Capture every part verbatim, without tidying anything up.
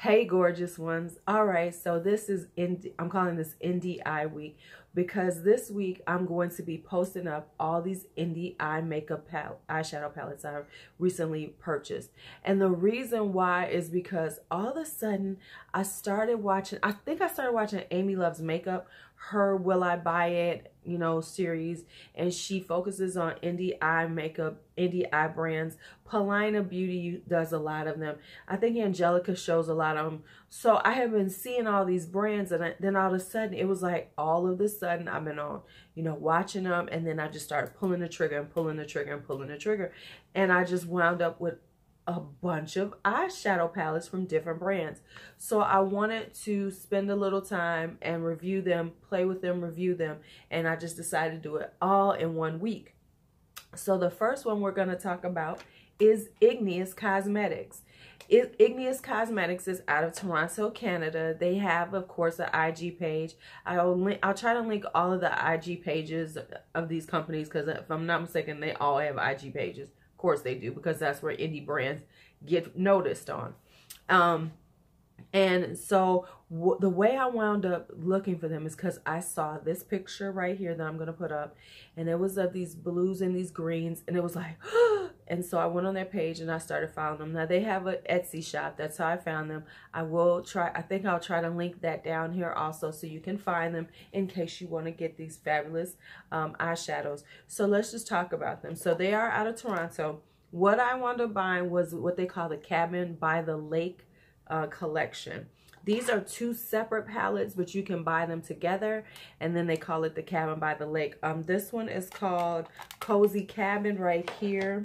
Hey gorgeous ones. All right, so this is in I'm calling this N D I week, because this week I'm going to be posting up all these N D I makeup pal eyeshadow palettes I recently purchased. And the reason why is because all of a sudden I started watching, I think I started watching Amy Loves Makeup, her Will I Buy It, you know, series, and she focuses on N D I makeup, N D I brands. Polina Beauty does a lot of them. I think Angelica shows a lot of them. So I have been seeing all these brands, and then all of a sudden it was like all of this sudden I've been on, you know, watching them, and then I just started pulling the trigger and pulling the trigger and pulling the trigger, and I just wound up with a bunch of eyeshadow palettes from different brands. So I wanted to spend a little time and review them, play with them, review them, and I just decided to do it all in one week. So the first one we're going to talk about is Igneous Cosmetics. Igneous Cosmetics is out of Toronto, Canada. They have, of course, an I G page. I'll, link, I'll try to link all of the I G pages of these companies, because if I'm not mistaken, they all have I G pages. Of course they do, because that's where indie brands get noticed on. Um, and so w the way I wound up looking for them is because I saw this picture right here that I'm going to put up. And it was of these blues and these greens. And it was like... And so I went on their page and I started following them. Now they have an Etsy shop. That's how I found them. I will try, I think I'll try to link that down here also, so you can find them in case you want to get these fabulous um, eyeshadows. So let's just talk about them. So they are out of Toronto. What I wound up buying was what they call the Cabin by the Lake uh, collection. These are two separate palettes, but you can buy them together, and then they call it the Cabin by the Lake. Um, this one is called Cozy Cabin right here.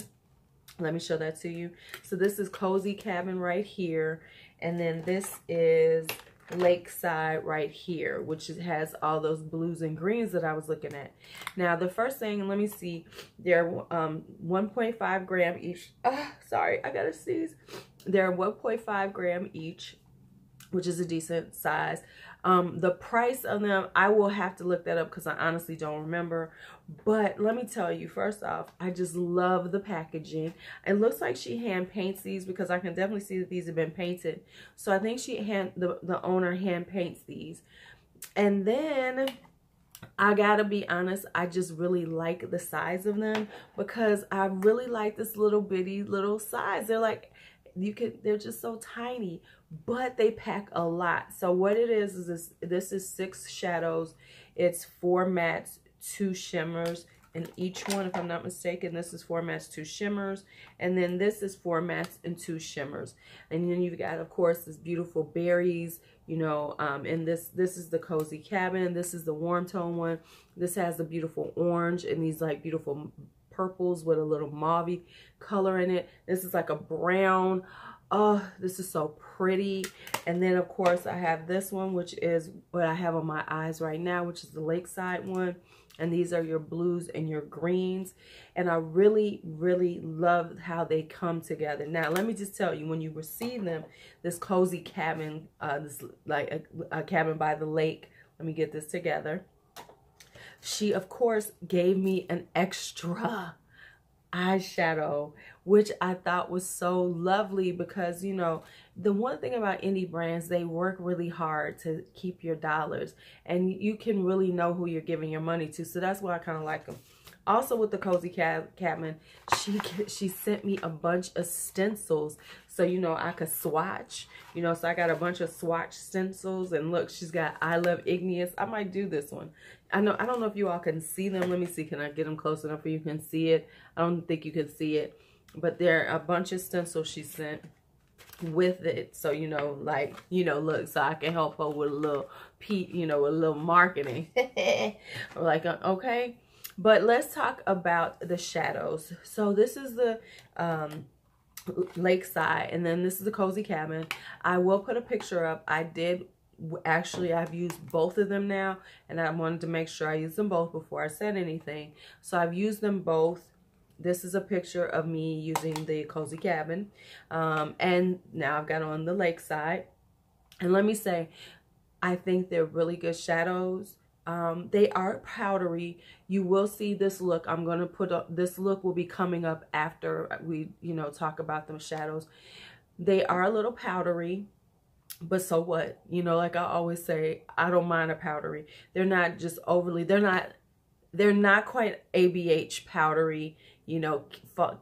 Let me show that to you. So this is Cozy Cabin right here. And then this is Lakeside right here, which has all those blues and greens that I was looking at. Now, the first thing, let me see. They're um, one point five gram each. Oh, sorry, I got to sneeze. They're one point five gram each, which is a decent size. Um, the price of them, I will have to look that up because I honestly don't remember. But let me tell you, first off, I just love the packaging. It looks like she hand paints these, because I can definitely see that these have been painted. So I think she hand the, the owner hand paints these. And then I gotta be honest, I just really like the size of them, because I really like this little bitty little size. They're like, you can, they're just so tiny, but they pack a lot. So what it is is this, this is six shadows. It's four mattes, two shimmers, and each one, if I'm not mistaken, this is four mattes, two shimmers, and then this is four mattes and two shimmers. And then you've got, of course, this beautiful berries, you know, um, and this this is the Cozy Cabin. This is the warm tone one. This has the beautiful orange and these like beautiful purples with a little mauve color in it. This is like a brown. Oh, this is so pretty. And then, of course, I have this one, which is what I have on my eyes right now, which is the Lakeside one. And these are your blues and your greens. And I really, really love how they come together. Now, let me just tell you, when you receive them, this Cozy Cabin, uh, this like a, a Cabin by the Lake. Let me get this together. She, of course, gave me an extra eyeshadow, which I thought was so lovely, because, you know, the one thing about indie brands, they work really hard to keep your dollars, and you can really know who you're giving your money to. So that's why I kind of like them. Also, with the Cozy Cabin, she she sent me a bunch of stencils, so, you know, I could swatch, you know, so I got a bunch of swatch stencils. And look, she's got I Love Igneous. I might do this one. I know, I don't know if you all can see them. Let me see. Can I get them close enough for you can see it? I don't think you can see it, but there are a bunch of stencils she sent with it. So, you know, like, you know, look, so I can help her with a little, you know, a little marketing. Like, okay. But let's talk about the shadows. So this is the um, Lakeside, and then this is the Cozy Cabin. I will put a picture up. I did, actually, I've used both of them now, and I wanted to make sure I used them both before I said anything. So I've used them both. This is a picture of me using the Cozy Cabin. Um, and now I've got on the Lakeside. And let me say, I think they're really good shadows. Um, they are powdery. You will see this look. I'm going to put up, this look will be coming up after we, you know, talk about them shadows. They are a little powdery. But so what? You know, like I always say, I don't mind a powdery. They're not just overly, they're not, they're not quite A B H powdery, you know,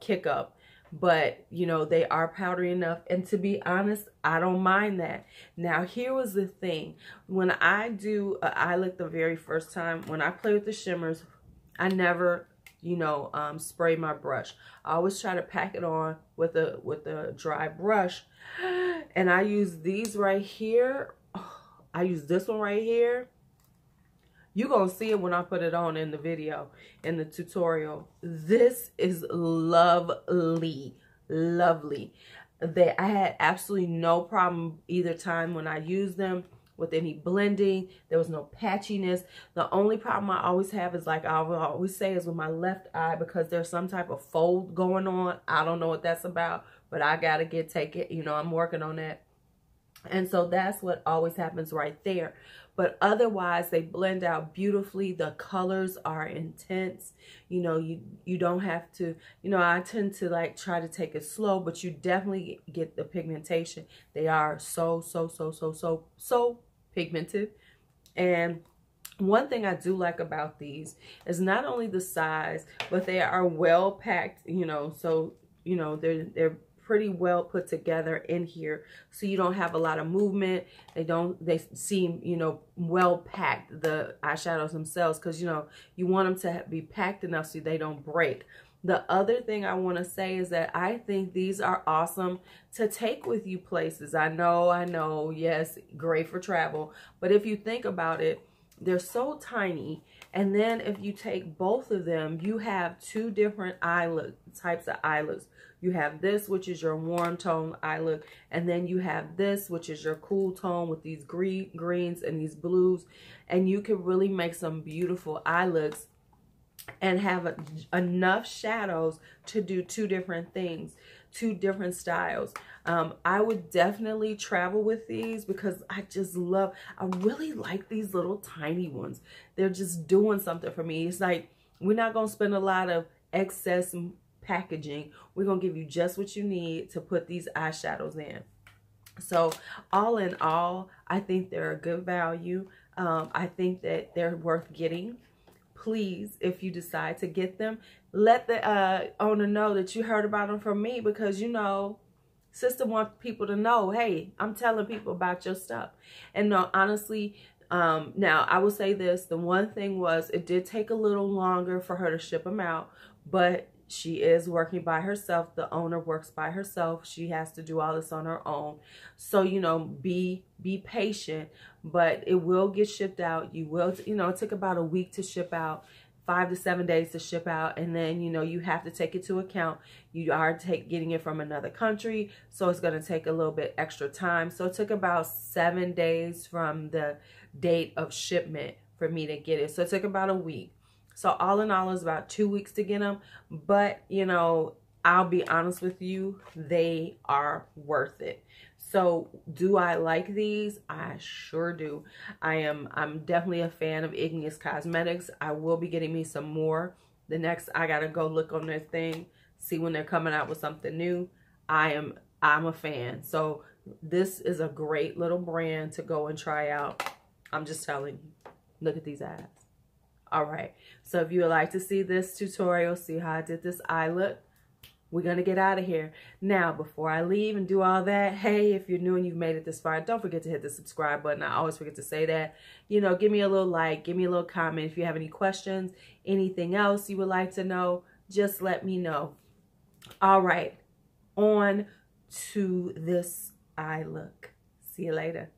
kick up. But, you know, they are powdery enough. And to be honest, I don't mind that. Now, here was the thing. When I do an eye lick the very first time, when I play with the shimmers, I never, you know, um, spray my brush. I always try to pack it on with a, with a dry brush. And I use these right here. I use this one right here. You're going to see it when I put it on in the video, in the tutorial. This is lovely, lovely. They, I had absolutely no problem either time when I used them with any blending. There was no patchiness. The only problem I always have is, like I will always say, is with my left eye, because there's some type of fold going on. I don't know what that's about, but I got to get, take it. You know, I'm working on that. And so that's what always happens right there. But otherwise, they blend out beautifully. The colors are intense. You know, you, you don't have to, you know, I tend to like try to take it slow, but you definitely get the pigmentation. They are so, so, so, so, so, so pigmented. And one thing I do like about these is not only the size, but they are well packed, you know, so, you know, they're, they're, pretty well put together in here, so you don't have a lot of movement. They don't, they seem, you know, well packed, the eyeshadows themselves, because, you know, you want them to be packed enough so they don't break. The other thing I want to say is that I think these are awesome to take with you places. I know, I know, yes, great for travel, but if you think about it, they're so tiny. And then if you take both of them, you have two different eye look, types of eye looks. You have this, which is your warm tone eye look. And then you have this, which is your cool tone with these green, greens and these blues. And you can really make some beautiful eye looks and have a, enough shadows to do two different things, two different styles. Um, I would definitely travel with these because I just love, I really like these little tiny ones. They're just doing something for me. It's like, we're not going to spend a lot of excess packaging. We're going to give you just what you need to put these eyeshadows in. So all in all, I think they're a good value. Um, I think that they're worth getting. Please, if you decide to get them, let the uh, owner know that you heard about them from me, because, you know, sister wants people to know, hey, I'm telling people about your stuff. And no, honestly, um, now I will say this. The one thing was, it did take a little longer for her to ship them out, but she is working by herself. The owner works by herself. She has to do all this on her own. So, you know, be be patient, but it will get shipped out. You will, you know, it took about a week to ship out, five to seven days to ship out. And then, you know, you have to take it to account. You are take, getting it from another country. So it's going to take a little bit extra time. So it took about seven days from the date of shipment for me to get it. So it took about a week. So all in all, it's about two weeks to get them. But, you know, I'll be honest with you, they are worth it. So do I like these? I sure do. I am, I'm definitely a fan of Igneous Cosmetics. I will be getting me some more. The next, I got to go look on their thing, see when they're coming out with something new. I am, I'm a fan. So this is a great little brand to go and try out. I'm just telling you, look at these eyes. All right, so if you would like to see this tutorial, see how I did this eye look, we're going to get out of here. Now, before I leave and do all that, hey, if you're new and you've made it this far, don't forget to hit the subscribe button. I always forget to say that. You know, give me a little like, give me a little comment. If you have any questions, anything else you would like to know, just let me know. All right, on to this eye look. See you later.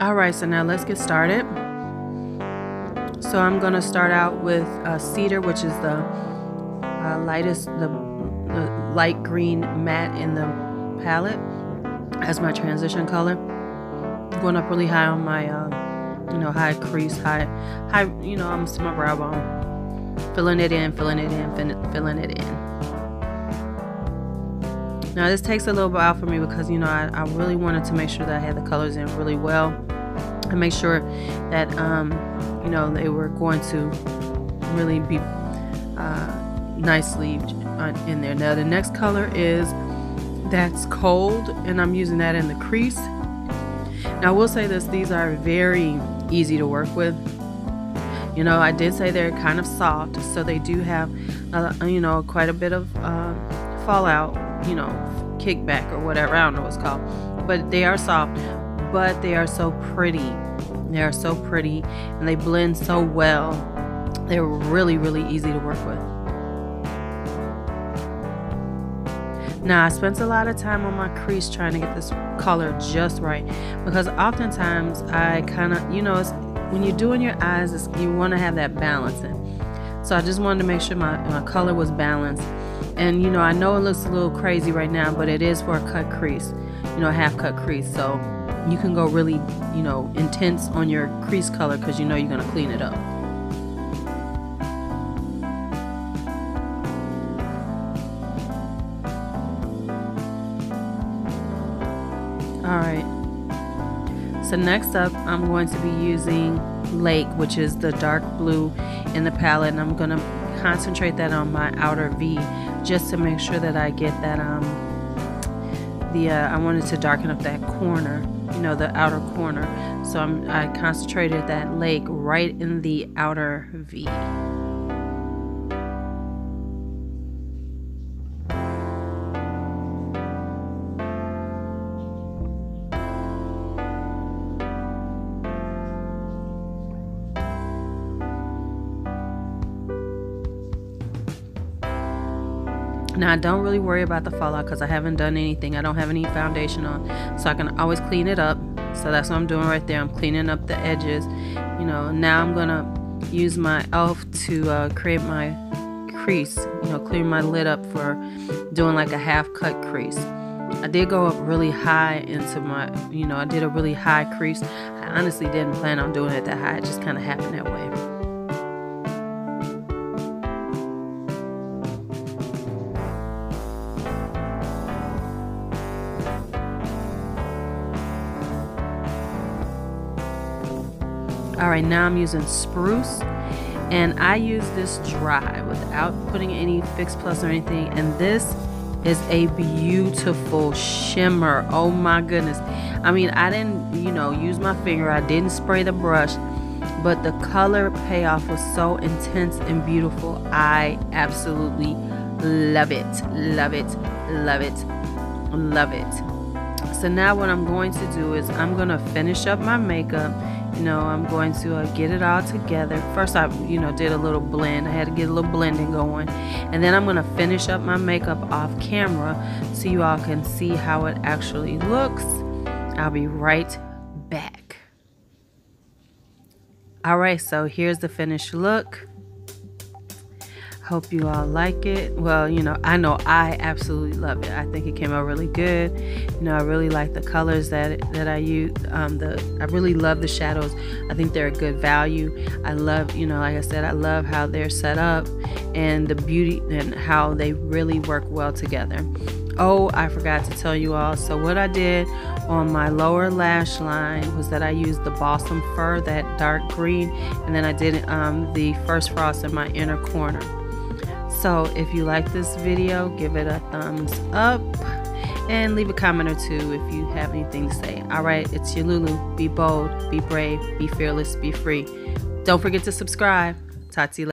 All right, so now let's get started. So I'm going to start out with uh, cedar, which is the uh, lightest, the, the light green matte in the palette as my transition color. I'm going up really high on my, uh, you know, high crease, high, high, you know, I'm to my brow bone, filling it in, filling it in, fin filling it in. Now this takes a little while for me because, you know, I, I really wanted to make sure that I had the colors in really well and make sure that, um, you know, they were going to really be uh, nicely in there. Now the next color is that's cold, and I'm using that in the crease. Now I will say this, these are very easy to work with. You know, I did say they're kind of soft, so they do have, uh, you know, quite a bit of uh, fallout, you know, kickback or whatever, I don't know what it's called. But they are soft, but they are so pretty. They are so pretty, and they blend so well. They're really, really easy to work with. Now, I spent a lot of time on my crease trying to get this color just right, because oftentimes I kind of, you know, it's, when you're doing your eyes, it's, you want to have that balance in. So I just wanted to make sure my, my color was balanced. And, you know, I know it looks a little crazy right now, but it is for a cut crease, you know, a half cut crease. So you can go really, you know, intense on your crease color because you know you're going to clean it up. Alright, so next up I'm going to be using Lake, which is the dark blue in the palette, and I'm going to concentrate that on my outer V just to make sure that I get that, um, the, uh, I wanted to darken up that corner, you know, the outer corner, so I'm, I concentrated that Lake right in the outer V. Now I don't really worry about the fallout because I haven't done anything. I don't have any foundation on, so I can always clean it up. So that's what I'm doing right there. I'm cleaning up the edges. You know, now I'm gonna use my e l f to uh, create my crease. You know, clear my lid up for doing like a half cut crease. I did go up really high into my, you know, I did a really high crease. I honestly didn't plan on doing it that high. It just kind of happened that way. Alright, now I'm using Spruce, and I use this dry without putting any Fix Plus or anything, and this is a beautiful shimmer. Oh my goodness. I mean, I didn't, you know, use my finger, I didn't spray the brush, but the color payoff was so intense and beautiful. I absolutely love it, love it, love it, love it. So now what I'm going to do is I'm going to finish up my makeup. You know, I'm going to uh, get it all together. First, I, you know, did a little blend. I had to get a little blending going. And then I'm going to finish up my makeup off camera so you all can see how it actually looks. I'll be right back. All right, so here's the finished look. Hope you all like it. Well, you know, I know I absolutely love it. I think it came out really good. You know, I really like the colors that that I use. Um, the I really love the shadows. I think they're a good value. I love, you know, like I said, I love how they're set up and the beauty and how they really work well together. Oh, I forgot to tell you all. So what I did on my lower lash line was that I used the Balsam Fur, that dark green, and then I did um, the First Frost in my inner corner. So if you like this video, give it a thumbs up and leave a comment or two if you have anything to say. All right, it's your Lulu. Be bold, be brave, be fearless, be free. Don't forget to subscribe. Talk to you later.